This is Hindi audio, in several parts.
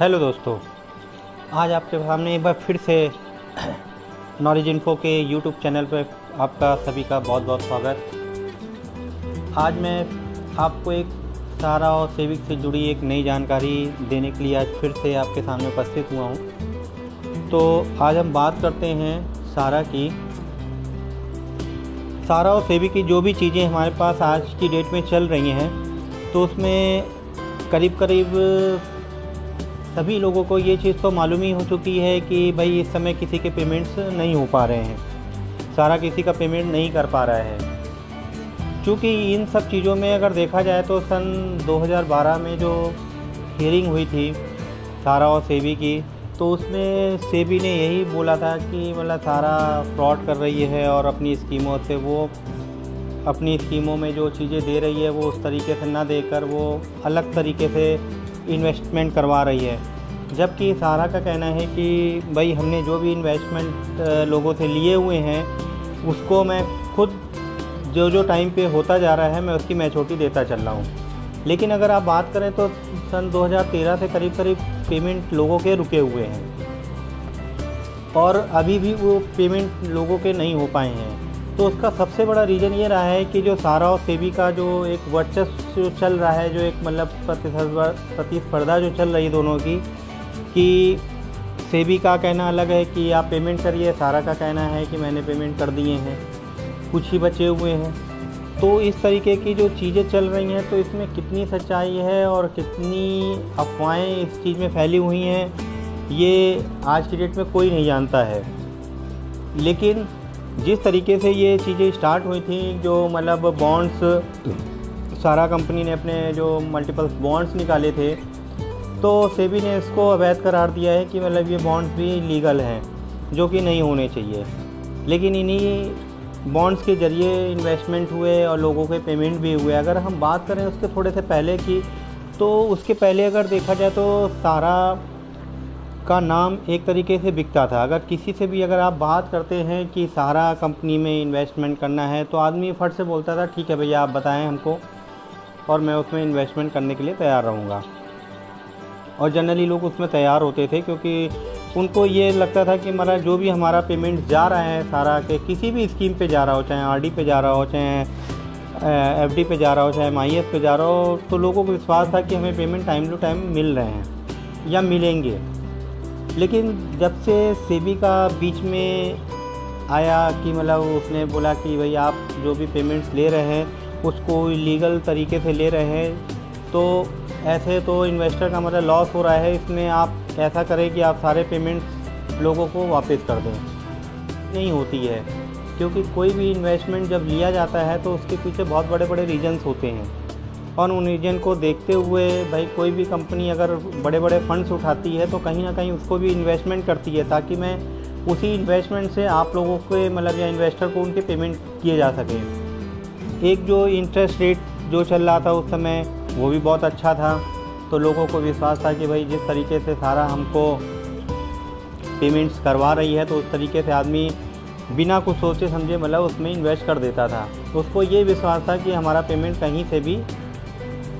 हेलो दोस्तों, आज आपके सामने एक बार फिर से नॉलेज इन्फो के यूट्यूब चैनल पर आपका सभी का बहुत बहुत स्वागत। आज मैं आपको एक सहारा और सेविक से जुड़ी एक नई जानकारी देने के लिए आज फिर से आपके सामने उपस्थित हुआ हूँ। तो आज हम बात करते हैं सहारा की। सहारा और सेविक की जो भी चीज़ें हमारे पास आज की डेट में चल रही हैं, तो उसमें करीब सभी लोगों को ये चीज़ तो मालूम ही हो चुकी है कि भाई इस समय किसी के पेमेंट्स नहीं हो पा रहे हैं, सारा किसी का पेमेंट नहीं कर पा रहा है। चूँकि इन सब चीज़ों में अगर देखा जाए तो सन 2012 में जो हियरिंग हुई थी सहारा और सेबी की, तो उसमें सेबी ने यही बोला था कि मतलब सहारा फ्रॉड कर रही है और अपनी स्कीमों से वो अपनी स्कीमों में जो चीज़ें दे रही है वो उस तरीके से ना देकर वो अलग तरीके से इन्वेस्टमेंट करवा रही है। जबकि सहारा का कहना है कि भाई हमने जो भी इन्वेस्टमेंट लोगों से लिए हुए हैं उसको मैं खुद जो टाइम पे होता जा रहा है मैं उसकी मैच्योरिटी देता चल रहा हूँ। लेकिन अगर आप बात करें तो सन 2013 से करीब पेमेंट लोगों के रुके हुए हैं और अभी भी वो पेमेंट लोगों के नहीं हो पाए हैं। तो उसका सबसे बड़ा रीज़न ये रहा है कि जो सहारा और सेबी का जो एक वर्चस्व चल रहा है, जो एक मतलब प्रतिस्पर्धा जो चल रही है दोनों की, कि सेबी का कहना अलग है कि आप पेमेंट करिए, सहारा का कहना है कि मैंने पेमेंट कर दिए हैं, कुछ ही बचे हुए हैं। तो इस तरीके की जो चीज़ें चल रही हैं, तो इसमें कितनी सच्चाई है और कितनी अफवाहें इस चीज़ में फैली हुई हैं ये आज की डेट में कोई नहीं जानता है। लेकिन जिस तरीके से ये चीज़ें स्टार्ट हुई थी, जो मतलब बॉन्ड्स सारा कंपनी ने अपने जो मल्टीपल्स बॉन्ड्स निकाले थे, तो सेबी ने इसको अवैध करार दिया है कि मतलब ये बॉन्ड्स भी लीगल हैं जो कि नहीं होने चाहिए। लेकिन इन्हीं बॉन्ड्स के ज़रिए इन्वेस्टमेंट हुए और लोगों के पेमेंट भी हुए। अगर हम बात करें उसके थोड़े से पहले की, तो उसके पहले अगर देखा जाए तो सहारा का नाम एक तरीके से बिकता था। अगर किसी से भी अगर आप बात करते हैं कि सहारा कंपनी में इन्वेस्टमेंट करना है, तो आदमी फट से बोलता था ठीक है भैया आप बताएं हमको और मैं उसमें इन्वेस्टमेंट करने के लिए तैयार रहूँगा। और जनरली लोग उसमें तैयार होते थे क्योंकि उनको ये लगता था कि हमारा जो भी हमारा पेमेंट जा रहा है सारा के किसी भी स्कीम पे जा रहा हो, चाहे आरडी पे जा रहा हो, चाहे एफडी पे जा रहा हो, चाहे एमआईएस पे जा रहा हो, तो लोगों को विश्वास था कि हमें पेमेंट टाइम टू टाइम मिल रहे हैं या मिलेंगे। लेकिन जब से सेबी का बीच में आया कि मतलब उसने बोला कि भाई आप जो भी पेमेंट्स ले रहे हैं उसको इलीगल तरीके से ले रहे हैं, तो ऐसे तो इन्वेस्टर का मतलब लॉस हो रहा है, इसमें आप ऐसा करें कि आप सारे पेमेंट्स लोगों को वापस कर दें, नहीं होती है। क्योंकि कोई भी इन्वेस्टमेंट जब लिया जाता है तो उसके पीछे बहुत बड़े बड़े रीजंस होते हैं और उन रीजन को देखते हुए भाई कोई भी कंपनी अगर बड़े बड़े फंड्स उठाती है तो कहीं ना कहीं उसको भी इन्वेस्टमेंट करती है ताकि मैं उसी इन्वेस्टमेंट से आप लोगों के मतलब या इन्वेस्टर को उनके पेमेंट किए जा सकें। एक जो इंटरेस्ट रेट जो चल रहा था उस समय वो भी बहुत अच्छा था, तो लोगों को विश्वास था कि भाई जिस तरीके से सहारा हमको पेमेंट्स करवा रही है तो उस तरीके से आदमी बिना कुछ सोचे समझे मतलब उसमें इन्वेस्ट कर देता था। उसको ये विश्वास था कि हमारा पेमेंट कहीं से भी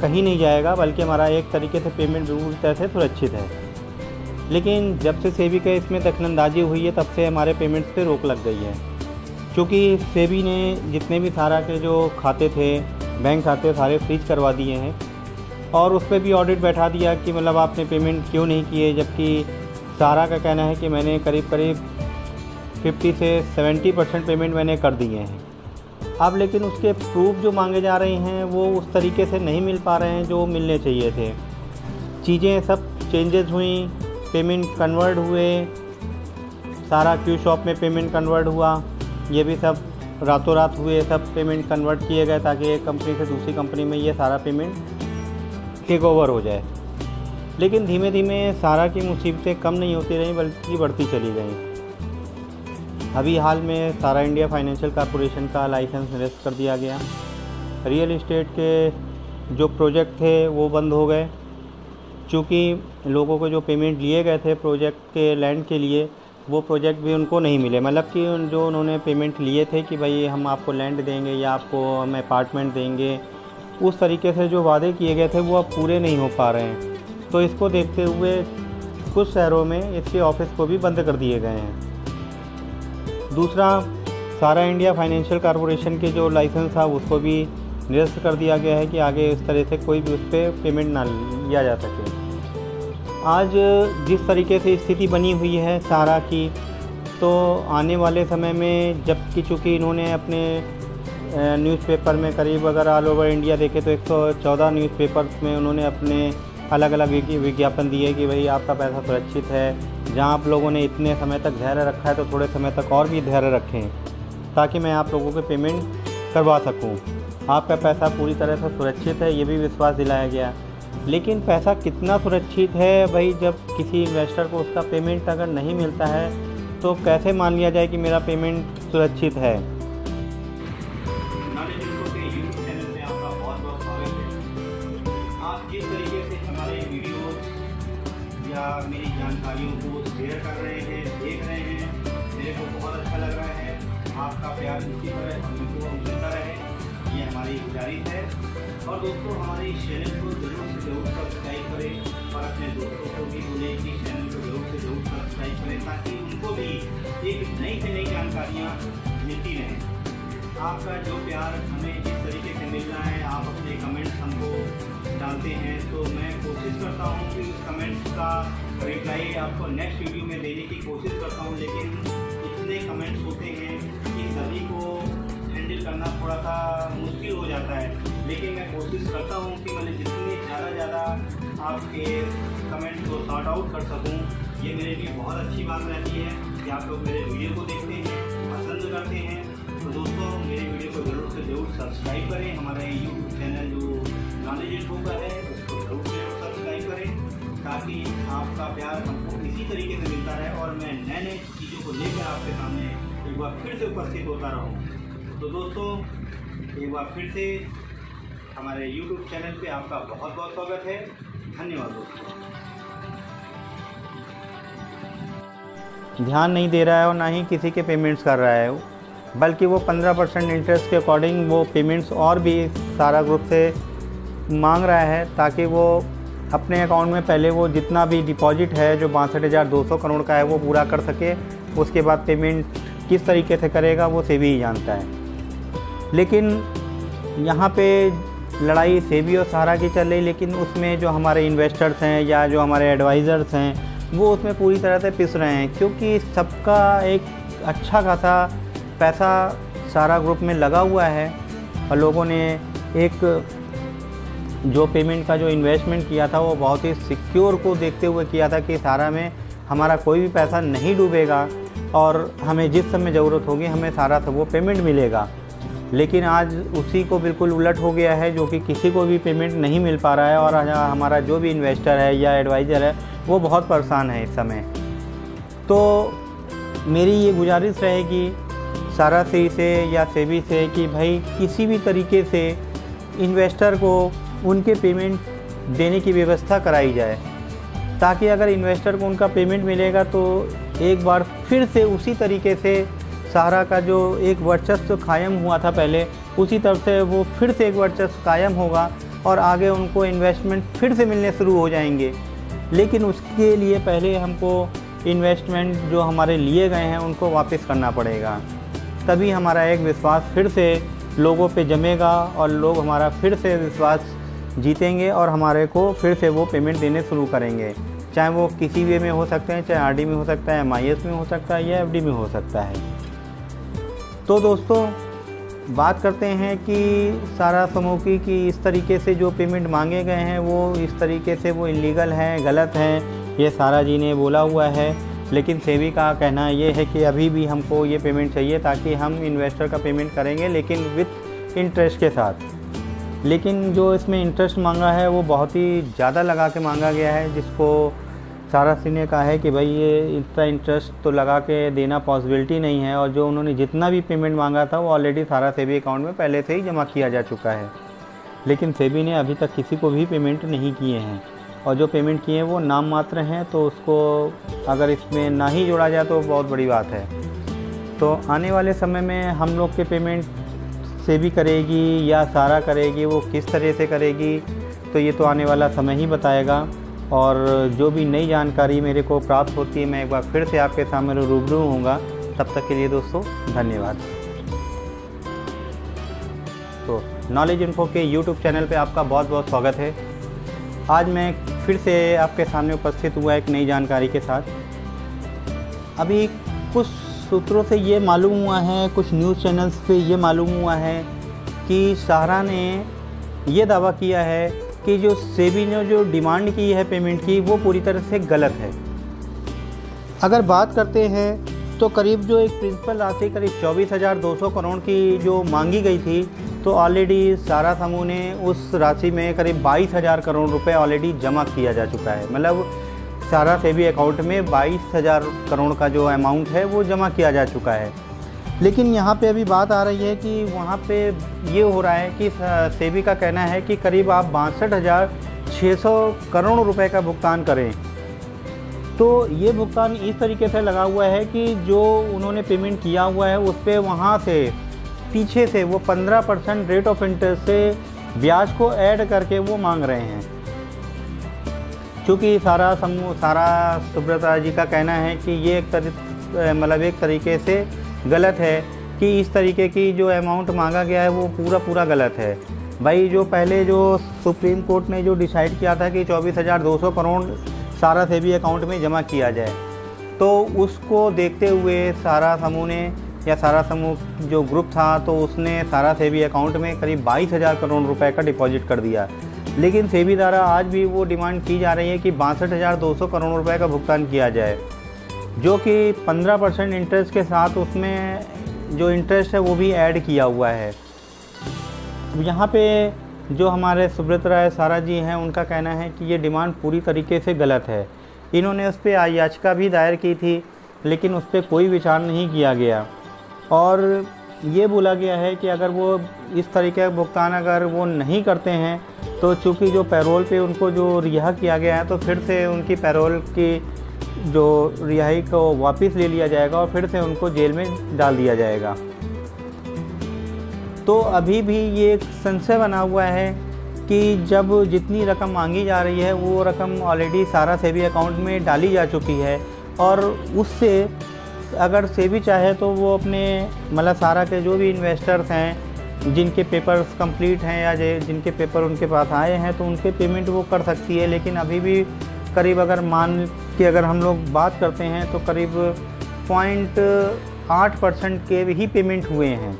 कहीं नहीं जाएगा, बल्कि हमारा एक तरीके से पेमेंट पूरी तरह से सुरक्षित है। लेकिन जब से सेबी के इसमें दखलंदाजी हुई है तब से हमारे पेमेंट्स पर रोक लग गई है। चूँकि सेबी ने जितने भी सहारा के जो खाते थे, बैंक खाते, सारे फ्रीज करवा दिए हैं और उस पर भी ऑडिट बैठा दिया कि मतलब आपने पेमेंट क्यों नहीं किए। जबकि सहारा का कहना है कि मैंने करीब 50 से 70% पेमेंट मैंने कर दिए हैं। अब लेकिन उसके प्रूफ जो मांगे जा रहे हैं वो उस तरीके से नहीं मिल पा रहे हैं जो मिलने चाहिए थे। चीज़ें सब चेंजेस हुई, पेमेंट कन्वर्ट हुए, सहारा क्यू शॉप में पेमेंट कन्वर्ट हुआ, ये भी सब रातों रात हुए, सब पेमेंट कन्वर्ट किए गए ताकि एक कंपनी से दूसरी कंपनी में ये सारा पेमेंट टेक ओवर हो जाए। लेकिन धीमे धीमे सहारा की मुसीबतें कम नहीं होती रहीं बल्कि बढ़ती चली गईं। अभी हाल में सहारा इंडिया फाइनेंशियल कॉरपोरेशन का लाइसेंस निरस्त कर दिया गया, रियल इस्टेट के जो प्रोजेक्ट थे वो बंद हो गए। चूँकि लोगों को जो पेमेंट लिए गए थे प्रोजेक्ट के लैंड के लिए, वो प्रोजेक्ट भी उनको नहीं मिले। मतलब कि जो उन्होंने पेमेंट लिए थे कि भाई हम आपको लैंड देंगे या आपको हम अपार्टमेंट देंगे, उस तरीके से जो वादे किए गए थे वो अब पूरे नहीं हो पा रहे हैं। तो इसको देखते हुए कुछ शहरों में इसके ऑफिस को भी बंद कर दिए गए हैं। दूसरा, सारा इंडिया फाइनेंशियल कॉरपोरेशन के जो लाइसेंस था उसको भी निरस्त कर दिया गया है कि आगे इस तरह से कोई भी उस पर पेमेंट ना लिया जा सके। आज जिस तरीके से स्थिति बनी हुई है सहारा की, तो आने वाले समय में जबकि चूँकि इन्होंने अपने न्यूज़पेपर में करीब अगर ऑल ओवर इंडिया देखे तो 114 न्यूज़पेपर्स में उन्होंने अपने अलग अलग विज्ञापन दिए कि भाई आपका पैसा सुरक्षित है। जहां आप लोगों ने इतने समय तक धैर्य रखा है तो थोड़े समय तक और भी धैर्य रखें ताकि मैं आप लोगों को पेमेंट करवा सकूं। आपका पैसा पूरी तरह से सुरक्षित है, ये भी विश्वास दिलाया गया। लेकिन पैसा कितना सुरक्षित है भाई, जब किसी इन्वेस्टर को उसका पेमेंट अगर नहीं मिलता है तो कैसे मान लिया जाए कि मेरा पेमेंट सुरक्षित है। नॉलेज इन्फो के यूट्यूब चैनल में आपका बहुत बहुत स्वागत है। आप जिस तरीके से हमारे वीडियो या मेरी जानकारियों को शेयर कर रहे हैं, देख रहे हैं, मेरे को बहुत अच्छा लग रहा है। आपका प्यार इसी तरह हमको मिलता रहे, ये हमारी गुजारिश है। और दोस्तों, हमारे इस चैनल को जरूर से जरूर सब्सक्राइब करें और अपने दोस्तों को भी बोलें कि चैनल को जरूर से जरूर सब्सक्राइब करें ताकि उनको भी एक नई से नई जानकारियाँ मिलती रहें। आपका जो प्यार हमें जिस तरीके से मिल रहा है, आप अपने कमेंट्स हमको डालते हैं तो मैं कोशिश करता हूं कि उस कमेंट्स का रिप्लाई आपको नेक्स्ट वीडियो में देने की कोशिश करता हूं। लेकिन इतने कमेंट्स होते हैं कि सभी को हैंडल करना थोड़ा सा मुश्किल हो जाता है। लेकिन मैं कोशिश करता हूं कि मैंने जितने ज़्यादा आपके कमेंट्स को सॉर्ट आउट कर सकूँ। ये मेरे लिए बहुत अच्छी बात रहती है कि आप लोग मेरे वीडियो को देखते हैं, पसंद करते हैं। तो दोस्तों, मेरे वीडियो को जरूर से जरूर सब्सक्राइब करें। हमारा यूट्यूब चैनल जो नॉलेज इन्फो का है उसको जरूर से जरूर सब्सक्राइब करें ताकि आपका प्यार हमको इसी तरीके से मिलता रहे और मैं नए नए चीज़ों को लेकर आपके सामने एक बार फिर से उपस्थित होता रहूं। तो दोस्तों, एक बार फिर से हमारे यूट्यूब चैनल पर आपका बहुत बहुत स्वागत है। धन्यवाद दोस्तों। ध्यान नहीं दे रहा है और ना ही किसी के पेमेंट्स कर रहा है, बल्कि वो 15% इंटरेस्ट के अकॉर्डिंग वो पेमेंट्स और भी सारा ग्रुप से मांग रहा है ताकि वो अपने अकाउंट में पहले वो जितना भी डिपॉजिट है जो 62,200 करोड़ का है वो पूरा कर सके। उसके बाद पेमेंट किस तरीके से करेगा वो सेबी ही जानता है। लेकिन यहाँ पे लड़ाई सेबी और सहारा की चल रही, लेकिन उसमें जो हमारे इन्वेस्टर्स हैं या जो हमारे एडवाइज़र्स हैं वो उसमें पूरी तरह से पिस रहे हैं, क्योंकि सबका एक अच्छा खासा पैसा सारा ग्रुप में लगा हुआ है और लोगों ने एक जो पेमेंट का जो इन्वेस्टमेंट किया था वो बहुत ही सिक्योर को देखते हुए किया था कि सारा में हमारा कोई भी पैसा नहीं डूबेगा और हमें जिस समय ज़रूरत होगी हमें सारा सब वो पेमेंट मिलेगा। लेकिन आज उसी को बिल्कुल उलट हो गया है, जो कि किसी को भी पेमेंट नहीं मिल पा रहा है और हमारा जो भी इन्वेस्टर है या एडवाइज़र है वो बहुत परेशान है इस समय। तो मेरी ये गुजारिश रहेगी सहारा से या सेबी से कि भाई किसी भी तरीके से इन्वेस्टर को उनके पेमेंट देने की व्यवस्था कराई जाए, ताकि अगर इन्वेस्टर को उनका पेमेंट मिलेगा तो एक बार फिर से उसी तरीके से सहारा का जो एक वर्चस्व कायम हुआ था पहले, उसी तरफ से वो फिर से एक वर्चस्व कायम होगा और आगे उनको इन्वेस्टमेंट फिर से मिलने शुरू हो जाएंगे। लेकिन उसके लिए पहले हमको इन्वेस्टमेंट जो हमारे लिए गए हैं उनको वापस करना पड़ेगा, तभी हमारा एक विश्वास फिर से लोगों पे जमेगा और लोग हमारा फिर से विश्वास जीतेंगे और हमारे को फिर से वो पेमेंट देने शुरू करेंगे। चाहे वो किसी वे में हो सकते हैं, चाहे आरडी में हो सकता है, एमआईएस में हो सकता है या एफडी में हो सकता है। तो दोस्तों, बात करते हैं कि सहारा समूह की इस तरीके से जो पेमेंट मांगे गए हैं वो इस तरीके से वो इलीगल हैं, गलत हैं, ये सहारा जी ने बोला हुआ है। लेकिन सेबी का कहना ये है कि अभी भी हमको ये पेमेंट चाहिए ताकि हम इन्वेस्टर का पेमेंट करेंगे, लेकिन विथ इंटरेस्ट के साथ। लेकिन जो इसमें इंटरेस्ट मांगा है वो बहुत ही ज़्यादा लगा के मांगा गया है, जिसको सहारा जी ने कहा है कि भाई ये इतना इंटरेस्ट तो लगा के देना पॉसिबिलिटी नहीं है। और जो उन्होंने जितना भी पेमेंट मांगा था वो ऑलरेडी सहारा सेबी अकाउंट में पहले से ही जमा किया जा चुका है, लेकिन सेबी ने अभी तक किसी को भी पेमेंट नहीं किए हैं और जो पेमेंट किए हैं वो नाम मात्र हैं। तो उसको अगर इसमें ना ही जोड़ा जाए तो बहुत बड़ी बात है। तो आने वाले समय में हम लोग के पेमेंट सेबी करेगी या सहारा करेगी, वो किस तरह से करेगी तो ये तो आने वाला समय ही बताएगा। और जो भी नई जानकारी मेरे को प्राप्त होती है मैं एक बार फिर से आपके सामने रूबरू होऊंगा। तब तक के लिए दोस्तों धन्यवाद। तो नॉलेज इन्फो के YouTube चैनल पे आपका बहुत बहुत स्वागत है। आज मैं फिर से आपके सामने उपस्थित हुआ एक नई जानकारी के साथ। अभी कुछ सूत्रों से ये मालूम हुआ है, कुछ न्यूज़ चैनल्स पे ये मालूम हुआ है कि सहारा ने ये दावा किया है कि जो सेबी ने जो डिमांड की है पेमेंट की वो पूरी तरह से गलत है। अगर बात करते हैं तो करीब जो एक प्रिंसिपल राशि करीब 24,200 करोड़ की जो मांगी गई थी, तो ऑलरेडी सहारा समूह ने उस राशि में करीब 22,000 करोड़ रुपए ऑलरेडी जमा किया जा चुका है। मतलब सहारा सेबी अकाउंट में 22,000 करोड़ का जो अमाउंट है वो जमा किया जा चुका है। लेकिन यहाँ पे अभी बात आ रही है कि वहाँ पे ये हो रहा है कि सेबी का कहना है कि करीब आप 62,600 करोड़ रुपए का भुगतान करें। तो ये भुगतान इस तरीके से लगा हुआ है कि जो उन्होंने पेमेंट किया हुआ है उस पर वहाँ से पीछे से वो 15% रेट ऑफ इंटरेस्ट से ब्याज को ऐड करके वो मांग रहे हैं। क्योंकि सारा समूह सारा सुब्रता जी का कहना है कि ये एक तरीके से गलत है कि इस तरीके की जो अमाउंट मांगा गया है वो पूरा गलत है। भाई जो पहले जो सुप्रीम कोर्ट ने जो डिसाइड किया था कि 24,200 करोड़ सहारा सेबी अकाउंट में जमा किया जाए, तो उसको देखते हुए सहारा समूह ने या सहारा समूह जो ग्रुप था तो उसने सहारा सेबी अकाउंट में करीब 22,000 करोड़ रुपए का डिपॉजिट कर दिया। लेकिन सेबी द्वारा आज भी वो डिमांड की जा रही है कि 62,200 करोड़ रुपए का भुगतान किया जाए, जो कि 15% इंटरेस्ट के साथ उसमें जो इंटरेस्ट है वो भी ऐड किया हुआ है। यहाँ पे जो हमारे सुब्रता राय सहारा जी हैं उनका कहना है कि ये डिमांड पूरी तरीके से गलत है। इन्होंने उस पर याचिका भी दायर की थी लेकिन उस पर कोई विचार नहीं किया गया और ये बोला गया है कि अगर वो इस तरीके का भुगतान अगर वो नहीं करते हैं तो चूँकि जो पैरोल पे उनको जो रिहा किया गया है तो फिर से उनकी पैरोल की जो रिहाई को वापस ले लिया जाएगा और फिर से उनको जेल में डाल दिया जाएगा। तो अभी भी ये एक संशय बना हुआ है कि जब जितनी रकम मांगी जा रही है वो रकम ऑलरेडी सहारा सेबी अकाउंट में डाली जा चुकी है और उससे अगर सेबी चाहे तो वो अपने मतलब सहारा के जो भी इन्वेस्टर्स हैं जिनके पेपर्स कंप्लीट हैं या जिनके पेपर उनके पास आए हैं तो उनके पेमेंट वो कर सकती है। लेकिन अभी भी करीब अगर मान के अगर हम लोग बात करते हैं तो करीब 0.8% के ही पेमेंट हुए हैं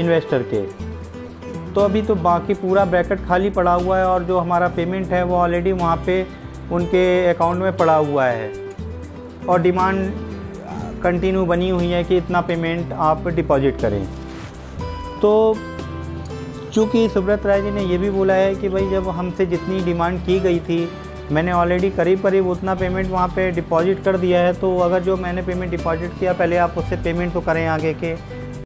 इन्वेस्टर के। तो अभी तो बाकी पूरा ब्रैकेट खाली पड़ा हुआ है और जो हमारा पेमेंट है वो ऑलरेडी वहाँ पे उनके अकाउंट में पड़ा हुआ है और डिमांड कंटिन्यू बनी हुई है कि इतना पेमेंट आप डिपॉजिट करें। तो चूँकि सुब्रता राय जी ने ये भी बोला है कि भाई जब हमसे जितनी डिमांड की गई थी मैंने ऑलरेडी करीब उतना पेमेंट वहाँ पर डिपॉजिट कर दिया है, तो अगर जो मैंने पेमेंट डिपॉजिट किया पहले आप उससे पेमेंट तो करें आगे के।